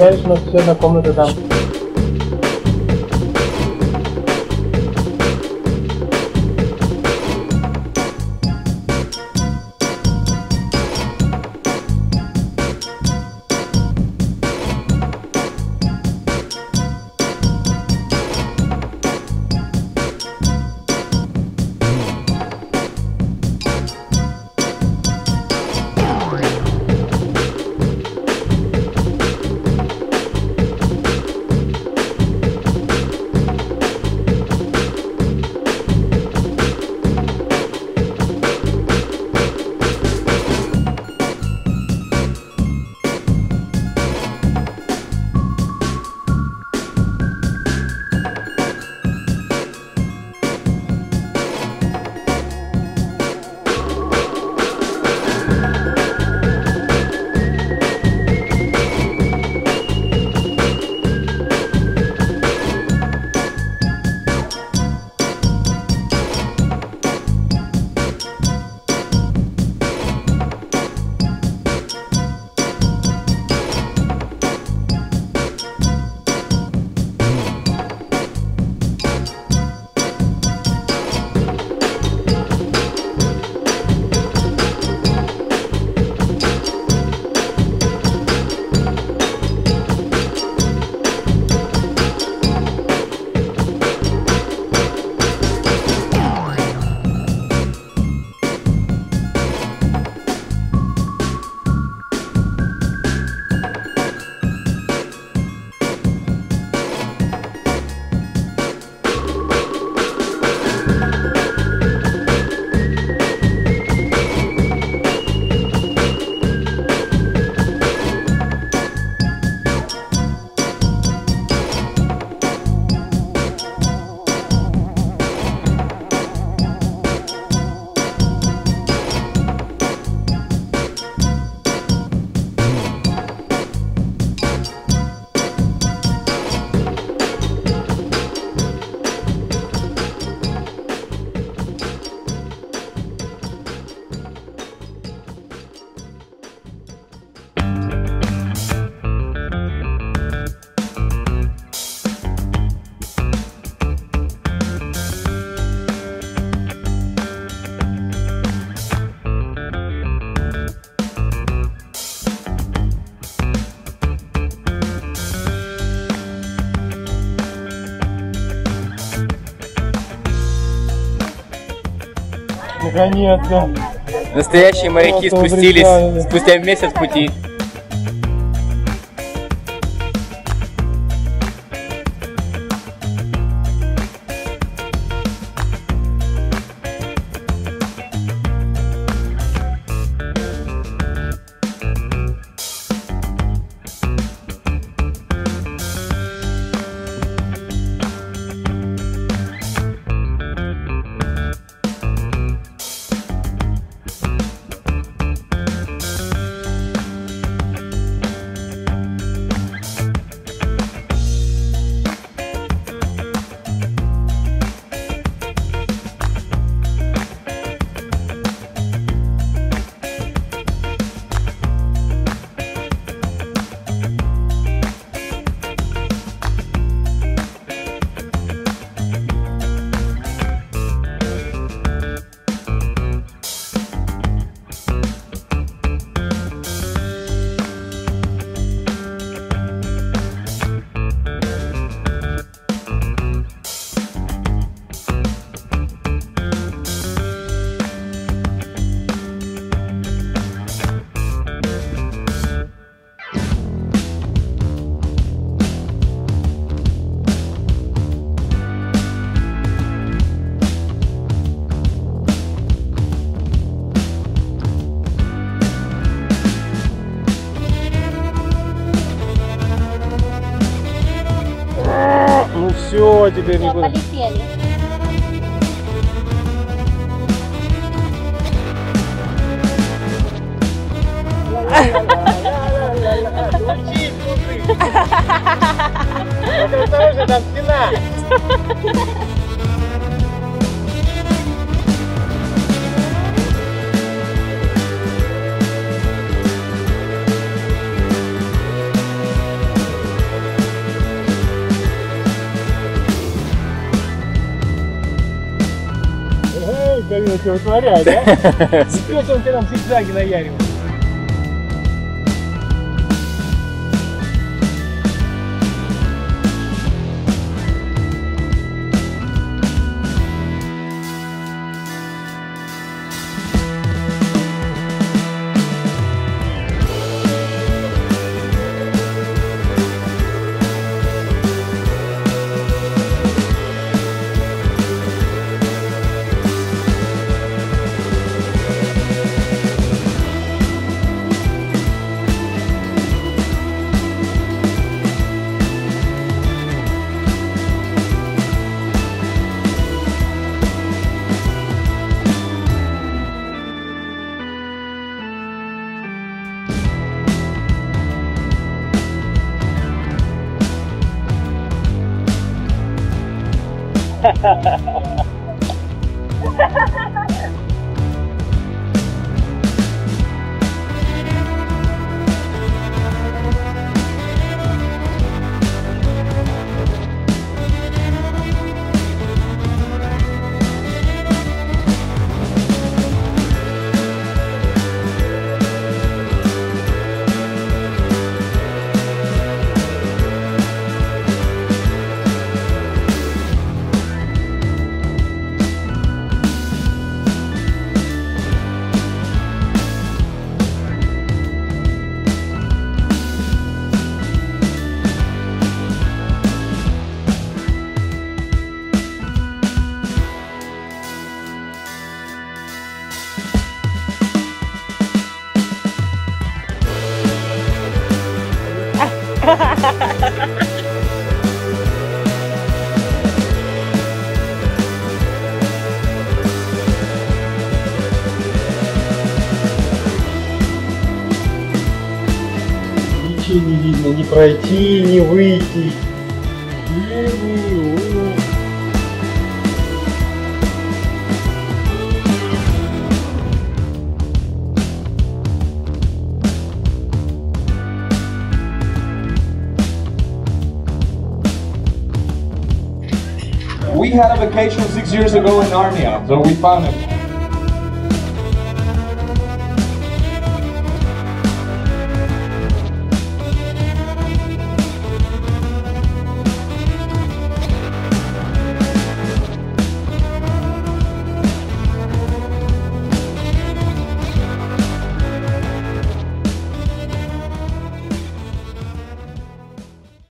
10 na segunda cômoda da... Наконец-то! Настоящие моряки спустились спустя месяц пути. Теперь не буду. Полетели. Учись, мужик. Только осторожно, там стена. Давило творя, да? Теперь он прям зигзаги наяривал. Ничего не видно, не пройти, не выйти. We had a vacation 6 years ago in Narnia, so we found it.